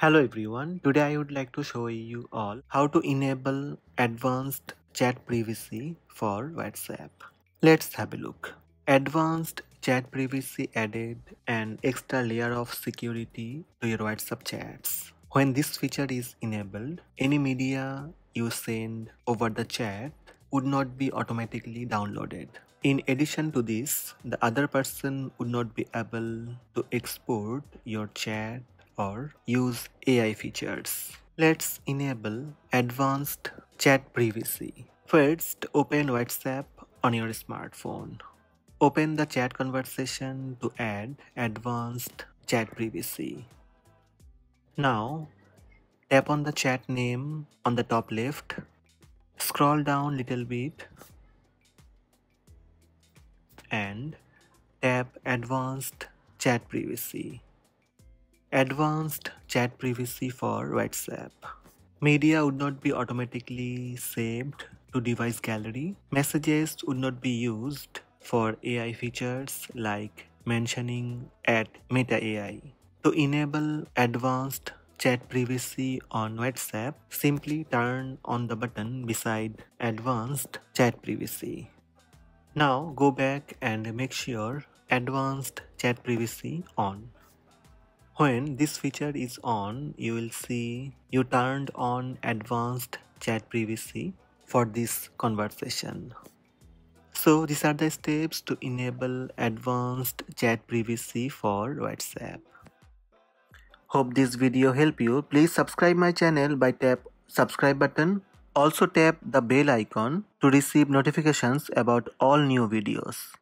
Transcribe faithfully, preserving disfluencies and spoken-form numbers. Hello everyone, today I would like to show you all how to enable advanced chat privacy for WhatsApp. Let's have a look. Advanced chat privacy added an extra layer of security to your WhatsApp chats. When this feature is enabled, any media you send over the chat would not be automatically downloaded. In addition to this, the other person would not be able to export your chat or use A I features. Let's enable advanced chat privacy. First, open WhatsApp on your smartphone. Open the chat conversation to add advanced chat privacy. Now, tap on the chat name on the top left. Scroll down little bit and tap advanced chat privacy. Advanced chat privacy for WhatsApp. Media would not be automatically saved to device gallery. Messages would not be used for A I features like mentioning at Meta A I. To enable advanced chat privacy on WhatsApp, simply turn on the button beside advanced chat privacy. Now go back and make sure advanced chat privacy on. When this feature is on, you will see you turned on advanced chat privacy for this conversation. So these are the steps to enable advanced chat privacy for WhatsApp. Hope this video helped you. Please subscribe my channel by tap subscribe button. Also tap the bell icon to receive notifications about all new videos.